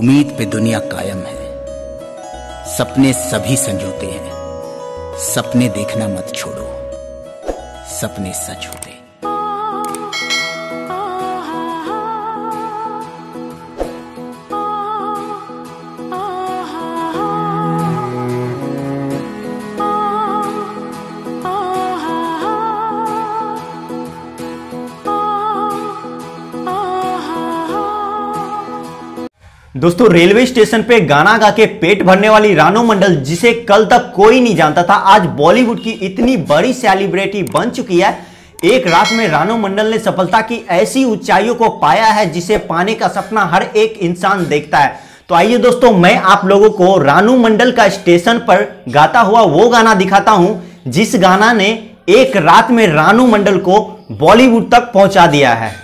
उम्मीद पे दुनिया कायम है, सपने सभी संजोते हैं, सपने देखना मत छोड़ो, सपने सच होते। दोस्तों, रेलवे स्टेशन पे गाना गा के पेट भरने वाली रानू मंडल, जिसे कल तक कोई नहीं जानता था, आज बॉलीवुड की इतनी बड़ी सेलिब्रिटी बन चुकी है। एक रात में रानू मंडल ने सफलता की ऐसी ऊंचाइयों को पाया है जिसे पाने का सपना हर एक इंसान देखता है। तो आइए दोस्तों, मैं आप लोगों को रानू मंडल का स्टेशन पर गाता हुआ वो गाना दिखाता हूं जिस गाना ने एक रात में रानू मंडल को बॉलीवुड तक पहुंचा दिया है।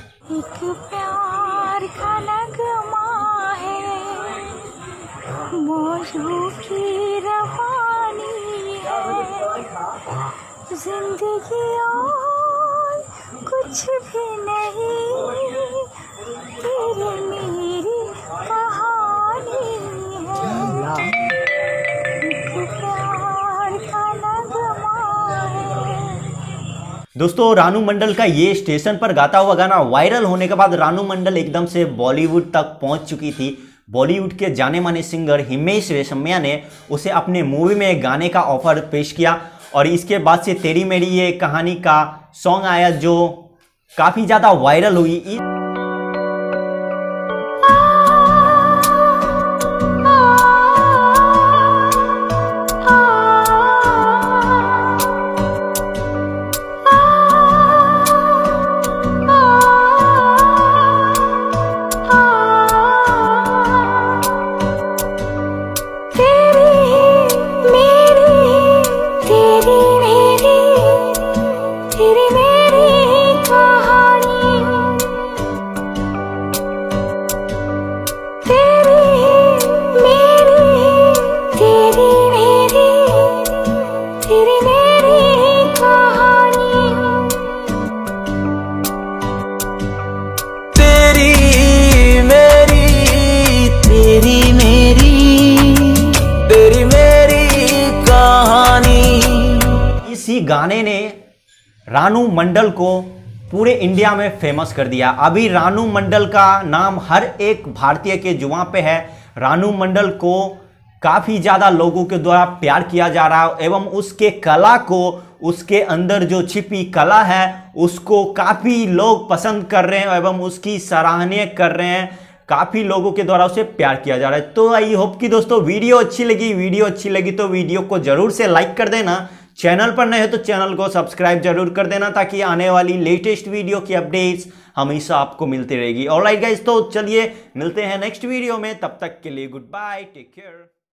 की रवानी है जिंदगी और कुछ भी नहीं, तेरी मेरी कहानी है। दोस्तों, रानू मंडल का ये स्टेशन पर गाता हुआ गाना वायरल होने के बाद रानू मंडल एकदम से बॉलीवुड तक पहुंच चुकी थी। बॉलीवुड के जाने माने सिंगर हिमेश रेशम्मिया ने उसे अपने मूवी में गाने का ऑफर पेश किया और इसके बाद से तेरी मेरी ये कहानी का सॉन्ग आया जो काफ़ी ज़्यादा वायरल हुई। गाने ने रानू मंडल को पूरे इंडिया में फेमस कर दिया। अभी रानू मंडल का नाम हर एक भारतीय के जुबान पे है। रानू मंडल को काफ़ी ज़्यादा लोगों के द्वारा प्यार किया जा रहा है एवं उसके कला को, उसके अंदर जो छिपी कला है उसको काफ़ी लोग पसंद कर रहे हैं एवं उसकी सराहना कर रहे हैं। काफ़ी लोगों के द्वारा उसे प्यार किया जा रहा है। तो आई होप कि दोस्तों वीडियो अच्छी लगी तो वीडियो को ज़रूर से लाइक कर देना। चैनल पर नए हो तो चैनल को सब्सक्राइब जरूर कर देना ताकि आने वाली लेटेस्ट वीडियो की अपडेट्स हमेशा आपको मिलती रहेगी। ऑलराइट गाइस, तो चलिए मिलते हैं नेक्स्ट वीडियो में, तब तक के लिए गुड बाय, टेक केयर।